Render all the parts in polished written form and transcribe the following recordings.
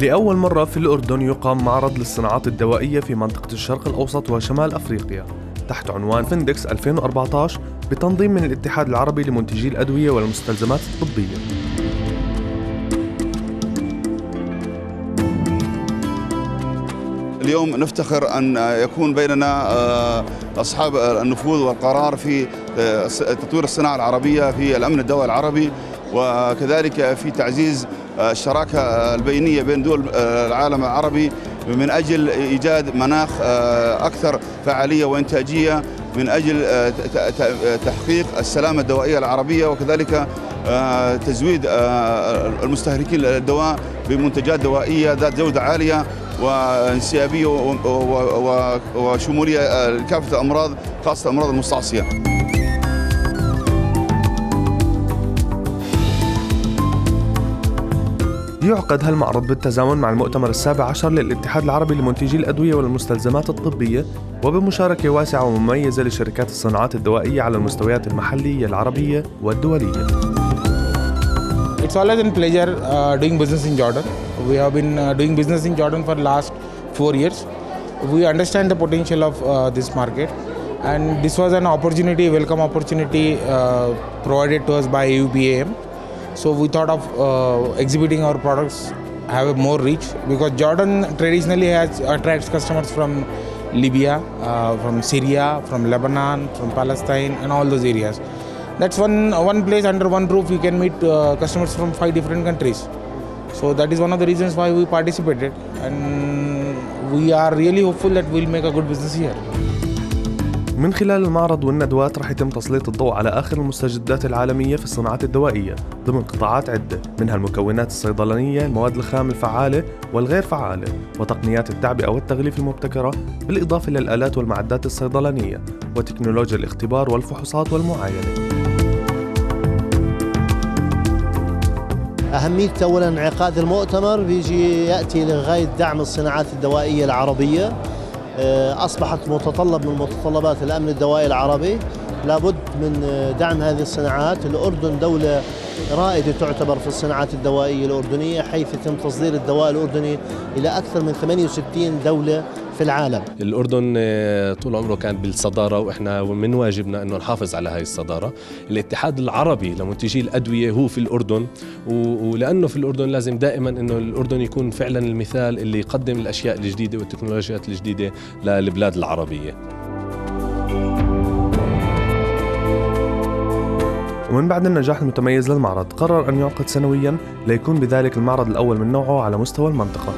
لأول مرة في الأردن يقام معرض للصناعات الدوائية في منطقة الشرق الأوسط وشمال أفريقيا تحت عنوان فيندكس 2014 بتنظيم من الاتحاد العربي لمنتجي الأدوية والمستلزمات الطبية. اليوم نفتخر أن يكون بيننا أصحاب النفوذ والقرار في تطوير الصناعة العربية في الأمن الدولي العربي، وكذلك في تعزيز الشراكة البينية بين دول العالم العربي من أجل إيجاد مناخ أكثر فعالية وإنتاجية من أجل تحقيق السلامة الدوائية العربية، وكذلك تزويد المستهلكين للدواء بمنتجات دوائية ذات جودة عالية وانسيابية وشمولية لكافة الأمراض خاصة الأمراض المستعصية. يعقد هالمعرض بالتزامن مع المؤتمر السابع عشر للاتحاد العربي لمنتجي الأدوية والمستلزمات الطبية، وبمشاركة واسعة ومميزة لشركات الصناعات الدوائية على المستويات المحلية العربية والدولية. It's always a pleasure doing business in Jordan. We have been doing business in Jordan for the last 4 years. We understand the potential of this market, and this was an opportunity, welcome opportunity provided to us by AUBAM. So we thought of exhibiting our products, have a more reach, because Jordan traditionally attracts customers from Libya, from Syria, from Lebanon, from Palestine, and all those areas. That's one place under one roof we can meet customers from 5 different countries. So that is one of the reasons why we participated, and we are really hopeful that we'll make a good business here. من خلال المعرض والندوات راح يتم تسليط الضوء على آخر المستجدات العالمية في الصناعات الدوائية ضمن قطاعات عدة، منها المكونات الصيدلانية، المواد الخام الفعالة والغير فعالة، وتقنيات التعبئة والتغليف المبتكرة، بالإضافة للآلات والمعدات الصيدلانية وتكنولوجيا الاختبار والفحوصات والمعاينة. أهمية أولاً انعقاد المؤتمر بيجي يأتي لغاية دعم الصناعات الدوائية العربية، أصبحت متطلب من متطلبات الأمن الدوائي العربي، لابد من دعم هذه الصناعات. الأردن دولة رائدة تعتبر في الصناعات الدوائية الأردنية، حيث تم تصدير الدواء الأردني إلى أكثر من 68 دولة في العالم. الأردن طول عمره كان بالصدارة، وإحنا من واجبنا أنه نحافظ على هاي الصدارة. الاتحاد العربي لمنتجي الأدوية هو في الأردن، ولأنه في الأردن لازم دائما أنه الأردن يكون فعلا المثال اللي يقدم الأشياء الجديدة والتكنولوجيات الجديدة للبلاد العربية. ومن بعد النجاح المتميز للمعرض قرر أن يعقد سنويا ليكون بذلك المعرض الأول من نوعه على مستوى المنطقة.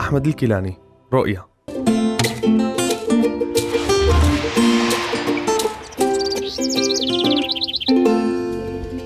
أحمد الكيلاني، رؤيا.